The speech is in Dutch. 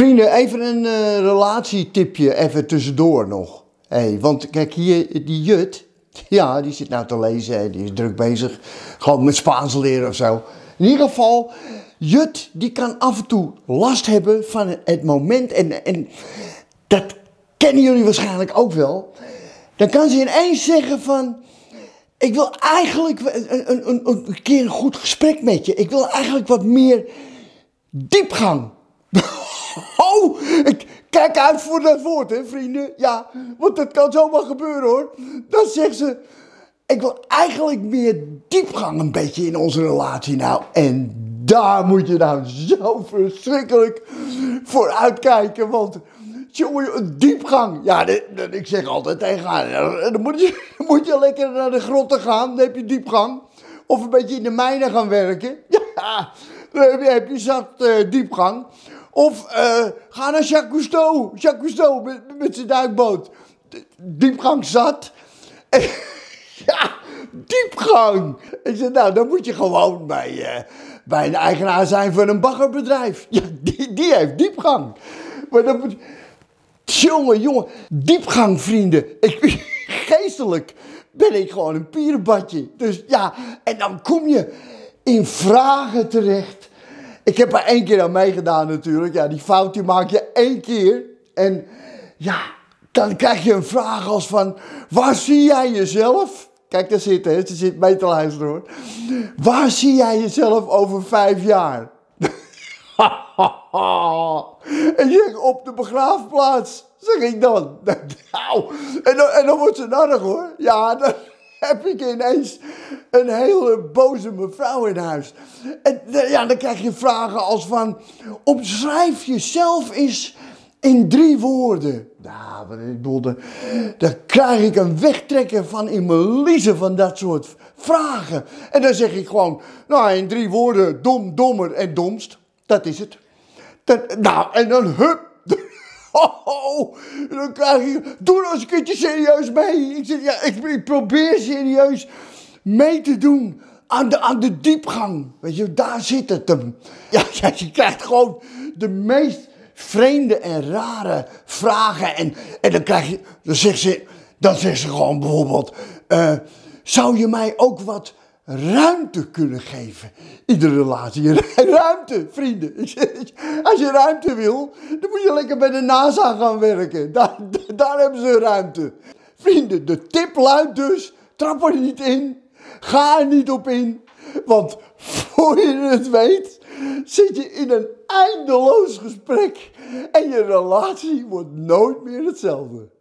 Vrienden, even een relatietipje even tussendoor nog. Hey, want kijk hier, die Jut, ja, die zit nou te lezen, die is druk bezig, gewoon met Spaans leren of zo. In ieder geval, Jut, die kan af en toe last hebben van het moment en dat kennen jullie waarschijnlijk ook wel. Dan kan ze ineens zeggen van, ik wil eigenlijk een keer een goed gesprek met je. Ik wil eigenlijk wat meer diepgang. Oh, ik kijk uit voor dat woord, hè, vrienden. Ja, want dat kan zomaar gebeuren, hoor. Dan zegt ze, ik wil eigenlijk meer diepgang een beetje in onze relatie. Nou, en daar moet je nou zo verschrikkelijk voor uitkijken, want... Jongen, diepgang. Ja, ik zeg altijd tegen haar, dan moet je lekker naar de grotten gaan, dan heb je diepgang. Of een beetje in de mijnen gaan werken. Ja, dan heb je zat diepgang. Of ga naar Jacques Cousteau met zijn duikboot. Diepgang zat. En, ja, diepgang. Ik zeg, nou, dan moet je gewoon bij een eigenaar zijn van een baggerbedrijf. Ja, die heeft diepgang. Maar dat moet... Jongen, diepgang, vrienden. Geestelijk ben ik gewoon een pierenbadje. Dus ja, en dan kom je in vragen terecht. Ik heb er 1 keer aan meegedaan natuurlijk. Ja, die fout die maak je 1 keer. En ja, dan krijg je een vraag als van... Waar zie jij jezelf? Kijk, daar zit hè. Ze zit mee te luisteren, hoor. Waar zie jij jezelf over 5 jaar? En je op de begraafplaats, zeg ik dan. Nou, en dan wordt ze narrig, hoor. Ja, dan heb ik ineens een hele boze mevrouw in huis. En ja, dan krijg je vragen als van, omschrijf jezelf eens in 3 woorden. Nou, ik bedoel, dan krijg ik een wegtrekker van in mijn liezen van dat soort vragen. En dan zeg ik gewoon, nou, in 3 woorden, dom, dommer en domst. Dat is het. Nou, en dan hup. Dan krijg je... Doe nou eens een keertje serieus mee. Ik zeg, ja, ik probeer serieus mee te doen aan de diepgang. Weet je, daar zit het hem. Ja, je krijgt gewoon de meest vreemde en rare vragen. En dan krijg je... Dan zegt ze gewoon bijvoorbeeld... zou je mij ook wat... ruimte kunnen geven. Iedere relatie. Ruimte, vrienden. Als je ruimte wil, dan moet je lekker bij de NASA gaan werken. Daar hebben ze ruimte. Vrienden, de tip luidt dus, trap er niet in. Ga er niet op in. Want voor je het weet, zit je in een eindeloos gesprek. En je relatie wordt nooit meer hetzelfde.